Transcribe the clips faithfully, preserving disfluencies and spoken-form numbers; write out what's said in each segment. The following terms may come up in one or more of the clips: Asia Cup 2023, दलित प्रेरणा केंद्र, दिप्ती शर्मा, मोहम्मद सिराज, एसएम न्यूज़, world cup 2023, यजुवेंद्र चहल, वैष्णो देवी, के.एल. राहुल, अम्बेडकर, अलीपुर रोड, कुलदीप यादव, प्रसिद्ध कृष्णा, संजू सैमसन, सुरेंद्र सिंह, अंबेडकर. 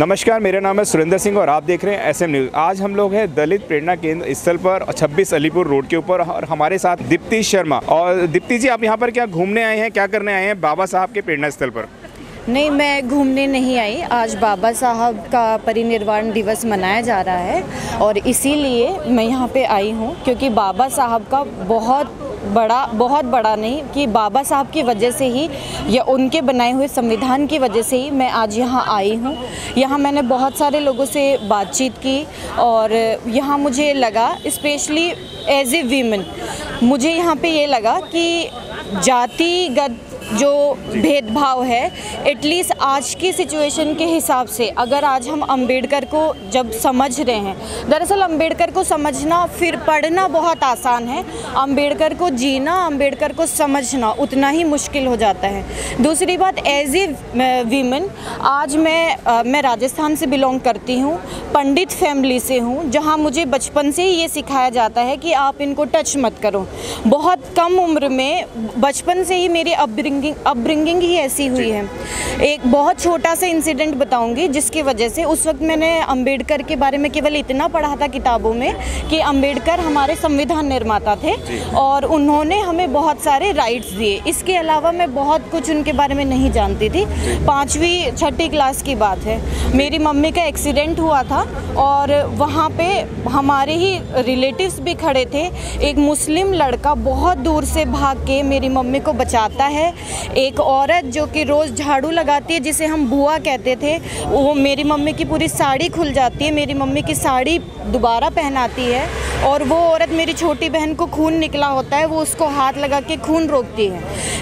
नमस्कार, मेरा नाम है सुरेंद्र सिंह और आप देख रहे हैं एसएम न्यूज़। आज हम लोग हैं दलित प्रेरणा केंद्र स्थल पर छब्बीस अलीपुर रोड के ऊपर और हमारे साथ दिप्ती शर्मा। और दिप्ती जी, आप यहाँ पर क्या घूमने आए हैं, क्या करने आए हैं बाबा साहब के प्रेरणा स्थल पर? नहीं, मैं घूमने नहीं आई। आज बाबा साहब का परिनिर्वाण दिवस मनाया जा रहा है और इसीलिए मैं यहाँ पे आई हूँ, क्योंकि बाबा साहब का बहुत बड़ा बहुत बड़ा नहीं कि बाबा साहब की वजह से ही या उनके बनाए हुए संविधान की वजह से ही मैं आज यहाँ आई हूँ। यहाँ मैंने बहुत सारे लोगों से बातचीत की और यहाँ मुझे लगा, स्पेशली एज ए वीमेन, मुझे यहाँ पे ये लगा कि जातिगत जो भेदभाव है, एटलीस्ट आज की सिचुएशन के हिसाब से अगर आज हम अंबेडकर को जब समझ रहे हैं, दरअसल अंबेडकर को समझना फिर पढ़ना बहुत आसान है, अंबेडकर को जीना, अंबेडकर को समझना उतना ही मुश्किल हो जाता है। दूसरी बात, एज ए वीमेन आज मैं आ, मैं राजस्थान से बिलोंग करती हूँ, पंडित फैमिली से हूँ, जहाँ मुझे बचपन से ही ये सिखाया जाता है कि आप इनको टच मत करो। बहुत कम उम्र में, बचपन से ही मेरी अपब्रिंग अपब्रिंगिंग ही ऐसी हुई है। एक बहुत छोटा सा इंसिडेंट बताऊंगी, जिसकी वजह से उस वक्त मैंने अंबेडकर के बारे में केवल इतना पढ़ा था किताबों में कि अंबेडकर हमारे संविधान निर्माता थे और उन्होंने हमें बहुत सारे राइट्स दिए। इसके अलावा मैं बहुत कुछ उनके बारे में नहीं जानती थी। पाँचवीं छठी क्लास की बात है, मेरी मम्मी का एक्सीडेंट हुआ था और वहाँ पे हमारे ही रिलेटिव्स भी खड़े थे। एक मुस्लिम लड़का बहुत दूर से भाग के मेरी मम्मी को बचाता है। एक औरत जो कि रोज़ झाड़ू लगाती है, जिसे हम बुआ कहते थे, वो मेरी मम्मी की पूरी साड़ी खुल जाती है, मेरी मम्मी की साड़ी दोबारा पहनाती है और वो औरत, मेरी छोटी बहन को खून निकला होता है, वो उसको हाथ लगा के खून रोकती है।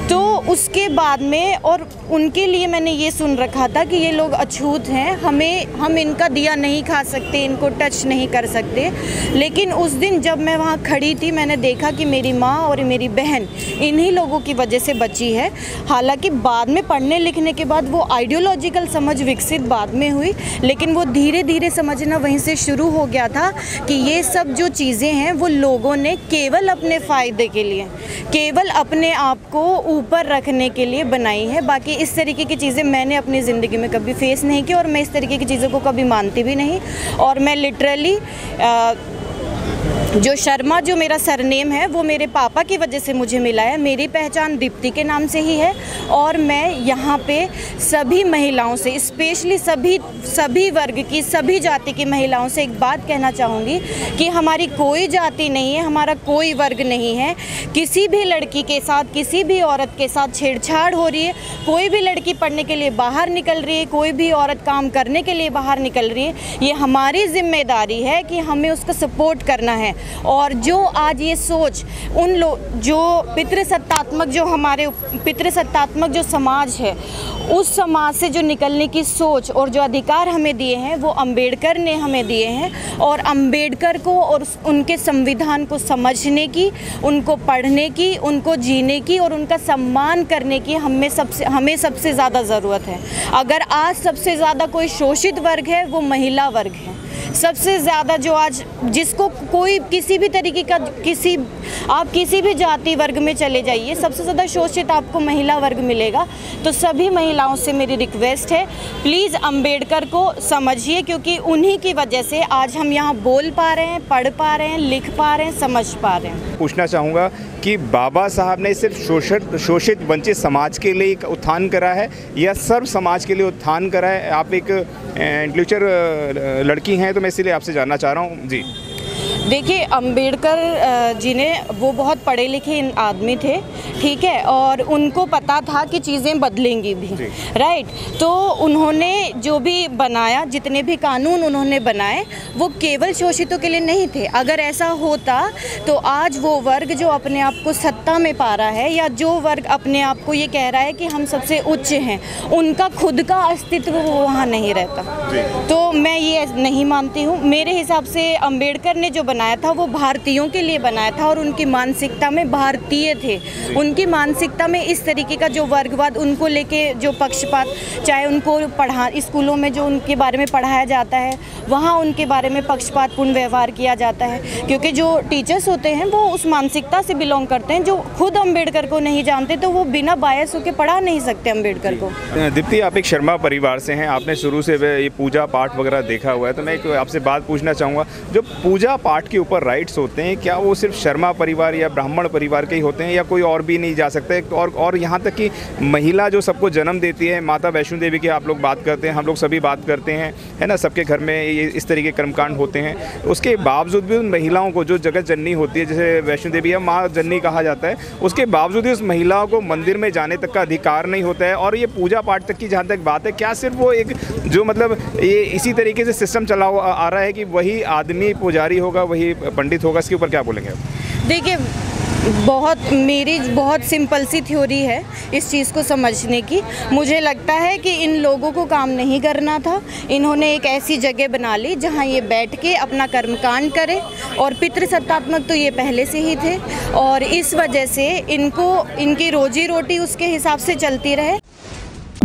तो उसके बाद में, और उनके लिए मैंने ये सुन रखा था कि ये लोग अछूत हैं, हमें हम इनका दिया नहीं खा सकते, इनको टच नहीं कर सकते। लेकिन उस दिन जब मैं वहाँ खड़ी थी, मैंने देखा कि मेरी माँ और मेरी बहन इन्हीं लोगों की वजह से बची है। हालांकि बाद में पढ़ने लिखने के बाद वो आइडियोलॉजिकल समझ विकसित बाद में हुई, लेकिन वो धीरे धीरे समझना वहीं से शुरू हो गया था कि ये सब जो चीज़ें हैं वो लोगों ने केवल अपने फ़ायदे के लिए, केवल अपने आप को ऊपर रखने के लिए बनाई है। बाकी इस तरीके की चीज़ें मैंने अपनी ज़िंदगी में कभी फेस नहीं की और मैं इस तरीके की चीज़ों को कभी मानती भी नहीं। और मैं लिटरली आ, जो शर्मा, जो मेरा सरनेम है, वो मेरे पापा की वजह से मुझे मिला है। मेरी पहचान दिप्ती के नाम से ही है और मैं यहाँ पे सभी महिलाओं से, स्पेशली सभी सभी वर्ग की, सभी जाति की महिलाओं से एक बात कहना चाहूँगी कि हमारी कोई जाति नहीं है, हमारा कोई वर्ग नहीं है। किसी भी लड़की के साथ, किसी भी औरत के साथ छेड़छाड़ हो रही है, कोई भी लड़की पढ़ने के लिए बाहर निकल रही है, कोई भी औरत काम करने के लिए बाहर निकल रही है, ये हमारी जिम्मेदारी है कि हमें उसको सपोर्ट करना है। और जो आज ये सोच उन लोग, जो पितृसत्तात्मक, जो हमारे पितृसत्तात्मक जो समाज है, उस समाज से जो निकलने की सोच और जो अधिकार हमें दिए हैं वो अंबेडकर ने हमें दिए हैं। और अंबेडकर को और उनके संविधान को समझने की, उनको पढ़ने की, उनको जीने की और उनका सम्मान करने की हमें सबसे हमें सबसे ज़्यादा ज़रूरत है। अगर आज सबसे ज़्यादा कोई शोषित वर्ग है वो महिला वर्ग है। सबसे ज़्यादा जो आज, जिसको कोई किसी भी तरीके का, किसी आप किसी भी जाति वर्ग में चले जाइए, सबसे ज़्यादा शोषित आपको महिला वर्ग मिलेगा। तो सभी महिलाओं से मेरी रिक्वेस्ट है, प्लीज़ अंबेडकर को समझिए, क्योंकि उन्हीं की वजह से आज हम यहाँ बोल पा रहे हैं, पढ़ पा रहे हैं, लिख पा रहे हैं, समझ पा रहे हैं। पूछना चाहूँगा कि बाबा साहब ने सिर्फ शोषित शोषित वंचित समाज के लिए एक उत्थान करा है या सर्व समाज के लिए उत्थान करा है? आप एक लिटरेचर लड़की हैं तो मैं इसलिए आपसे जानना चाह रहा हूँ। जी देखिए, अंबेडकर जी ने, वो बहुत पढ़े लिखे आदमी थे, ठीक है, और उनको पता था कि चीज़ें बदलेंगी भी, राइट। तो उन्होंने जो भी बनाया, जितने भी कानून उन्होंने बनाए, वो केवल शोषितों के लिए नहीं थे। अगर ऐसा होता तो आज वो वर्ग जो अपने आप को सत्ता में पा रहा है या जो वर्ग अपने आप को ये कह रहा है कि हम सबसे उच्च हैं, उनका खुद का अस्तित्व वहाँ नहीं रहता। तो मैं ये नहीं मानती हूँ। मेरे हिसाब से अम्बेडकर ने जो बनाया था वो भारतीयों के लिए बनाया था और उनकी मानसिकता में भारतीय थे। उनकी मानसिकता में इस तरीके का जो वर्गवाद उनको लेके जो पक्षपात, चाहे उनको पढ़ा स्कूलों में जो उनके बारे में पढ़ाया जाता है वहाँ उनके बारे में पक्षपातपूर्ण व्यवहार किया जाता है, क्योंकि जो टीचर्स होते हैं वो उस मानसिकता से बिलोंग करते हैं जो खुद अम्बेडकर को नहीं जानते, तो वो बिना बायस होकर पढ़ा नहीं सकते अम्बेडकर को। दिप्ती, आप एक शर्मा परिवार से हैं, आपने शुरू से ये पूजा पाठ वगैरह देखा हुआ है, तो मैं एक आपसे बात पूछना चाहूँगा, जो पूजा पाठ के ऊपर राइट्स होते हैं क्या वो सिर्फ शर्मा परिवार या ब्राह्मण परिवार के ही होते हैं या कोई और भी नहीं जा सकता है? और और यहाँ तक कि महिला जो सबको जन्म देती है, माता वैष्णो देवी की आप लोग बात करते हैं, हम लोग सभी बात करते हैं, है ना, सबके घर में ये इस तरीके कर्मकांड होते हैं, उसके बावजूद भी उन महिलाओं को जो जगत जननी होती है, जैसे वैष्णो देवी या माँ जननी कहा जाता है, उसके बावजूद भी उस महिलाओं को मंदिर में जाने तक का अधिकार नहीं होता है। और ये पूजा पाठ तक की जहाँ तक बात है, क्या सिर्फ वो एक जो मतलब ये इसी तरीके से सिस्टम चला हुआ आ रहा है कि वही आदमी पुजारी होगा, वही पंडित होगा, इसके ऊपर क्या बोलेंगे? देखिए, बहुत मेरी बहुत सिंपल सी थ्योरी है इस चीज़ को समझने की। मुझे लगता है कि इन लोगों को काम नहीं करना था, इन्होंने एक ऐसी जगह बना ली जहां ये बैठ के अपना कर्मकांड करें, और पितृसत्तात्मक तो ये पहले से ही थे और इस वजह से इनको इनकी रोजी रोटी उसके हिसाब से चलती रहे।